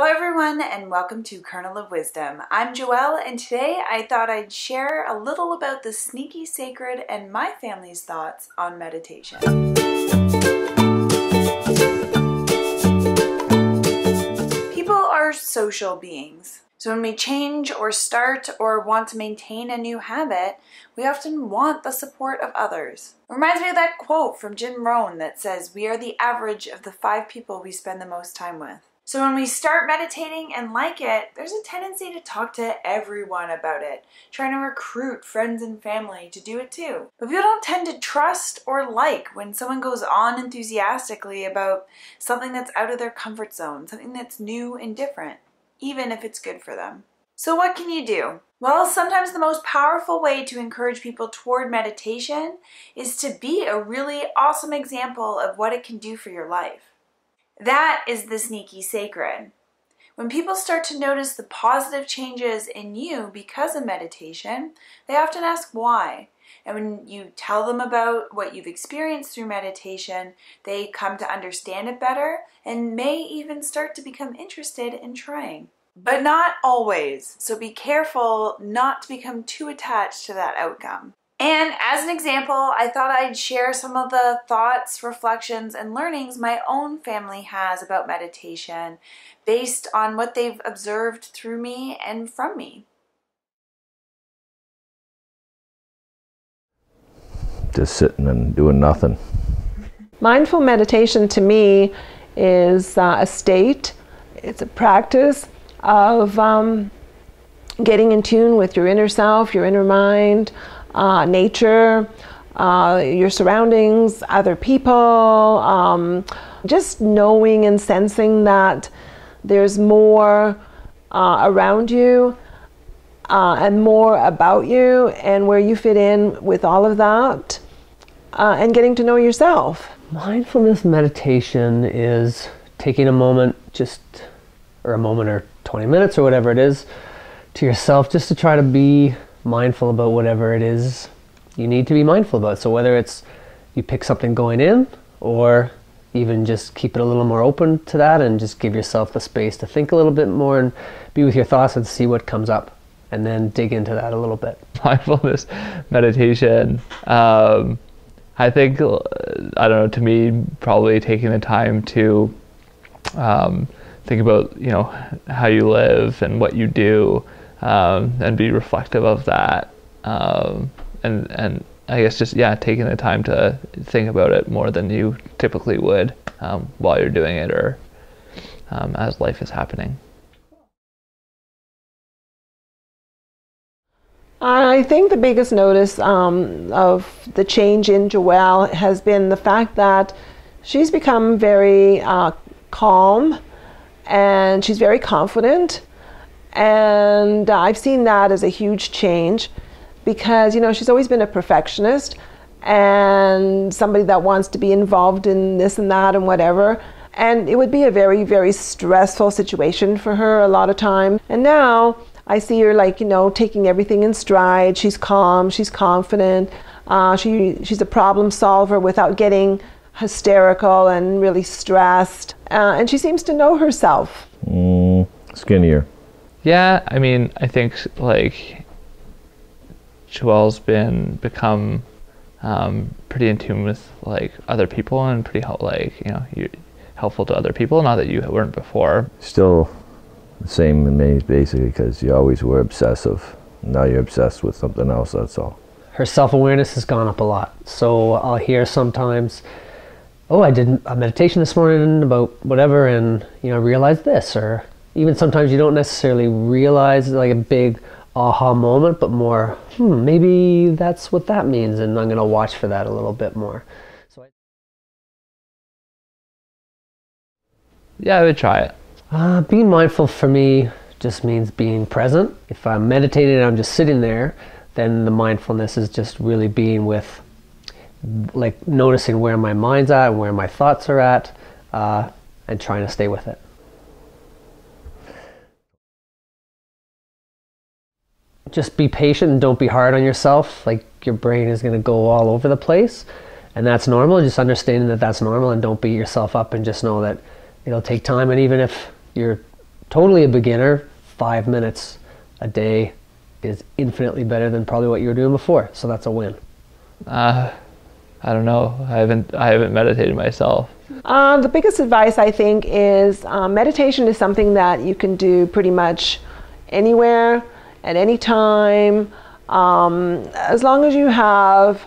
Hello everyone and welcome to Kernel of Wisdom. I'm Joelle and today I thought I'd share a little about the sneaky sacred and my family's thoughts on meditation. People are social beings. So when we change or start or want to maintain a new habit, we often want the support of others. It reminds me of that quote from Jim Rohn that says, "We are the average of the 5 people we spend the most time with." So when we start meditating and like it, there's a tendency to talk to everyone about it, trying to recruit friends and family to do it too. But people don't tend to trust or like when someone goes on enthusiastically about something that's out of their comfort zone, something that's new and different, even if it's good for them. So what can you do? Well, sometimes the most powerful way to encourage people toward meditation is to be a really awesome example of what it can do for your life. That is the sneaky sacred. When people start to notice the positive changes in you because of meditation, they often ask why. And when you tell them about what you've experienced through meditation, they come to understand it better and may even start to become interested in trying. But not always, so be careful not to become too attached to that outcome. And as an example, I thought I'd share some of the thoughts, reflections, and learnings my own family has about meditation based on what they've observed through me and from me. Just sitting and doing nothing. Mindful meditation to me is a state, it's a practice of getting in tune with your inner self, your inner mind, nature, your surroundings, other people, just knowing and sensing that there's more around you and more about you and where you fit in with all of that and getting to know yourself. Mindfulness meditation is taking a moment or 20 minutes or whatever it is to yourself just to try to be mindful about whatever it is you need to be mindful about. So whether it's you pick something going in or even just keep it a little more open to that and just give yourself the space to think a little bit more and be with your thoughts and see what comes up and then dig into that a little bit. Mindfulness meditation, I think, I don't know, to me probably taking the time to think about, you know, how you live and what you do. And be reflective of that, and I guess just, yeah, taking the time to think about it more than you typically would while you're doing it or as life is happening. I think the biggest notice of the change in Joelle has been the fact that she's become very calm and she's very confident. And I've seen that as a huge change because, you know, she's always been a perfectionist and somebody that wants to be involved in this and that and whatever. And it would be a very, very stressful situation for her a lot of time. And now I see her, like, you know, taking everything in stride. She's calm, she's confident, she's a problem solver without getting hysterical and really stressed. And she seems to know herself. Skinnier. Yeah, I mean, I think, like, Joelle's become pretty in tune with, like, other people and pretty, like, you know, helpful to other people, not that you weren't before. Still the same in me, basically, because you always were obsessive. Now you're obsessed with something else, that's all. Her self-awareness has gone up a lot. So I'll hear sometimes, oh, I did a meditation this morning about whatever and, you know, I realized this, or even sometimes you don't necessarily realize, like, a big aha moment, but more, maybe that's what that means, and I'm going to watch for that a little bit more. So yeah, I would try it. Being mindful for me just means being present. If I'm meditating and I'm just sitting there, then the mindfulness is just really being with, like, noticing where my mind's at and where my thoughts are at and trying to stay with it. Just be patient and don't be hard on yourself. Like, your brain is going to go all over the place and that's normal. Just understanding that that's normal and don't beat yourself up and just know that it'll take time. And even if you're totally a beginner, 5 minutes a day is infinitely better than probably what you were doing before. So that's a win. I don't know. I haven't meditated myself. The biggest advice, I think, is meditation is something that you can do pretty much anywhere, at any time, as long as you have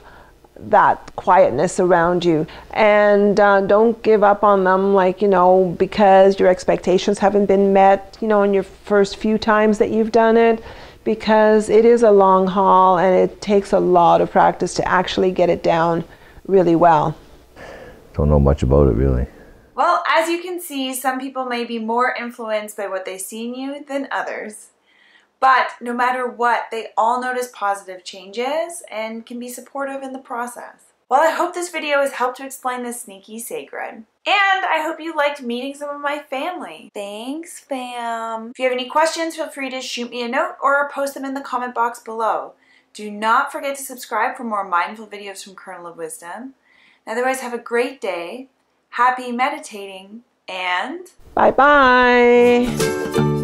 that quietness around you. And don't give up on them, like, you know, because your expectations haven't been met, you know, in your first few times that you've done it, because it is a long haul and it takes a lot of practice to actually get it down really well. Don't know much about it, really. Well, as you can see, some people may be more influenced by what they see in you than others. But no matter what, they all notice positive changes and can be supportive in the process. Well, I hope this video has helped to explain the sneaky sacred. And I hope you liked meeting some of my family. Thanks, fam. If you have any questions, feel free to shoot me a note or post them in the comment box below. Do not forget to subscribe for more mindful videos from Kernel of Wisdom. Otherwise, have a great day, happy meditating, and bye-bye.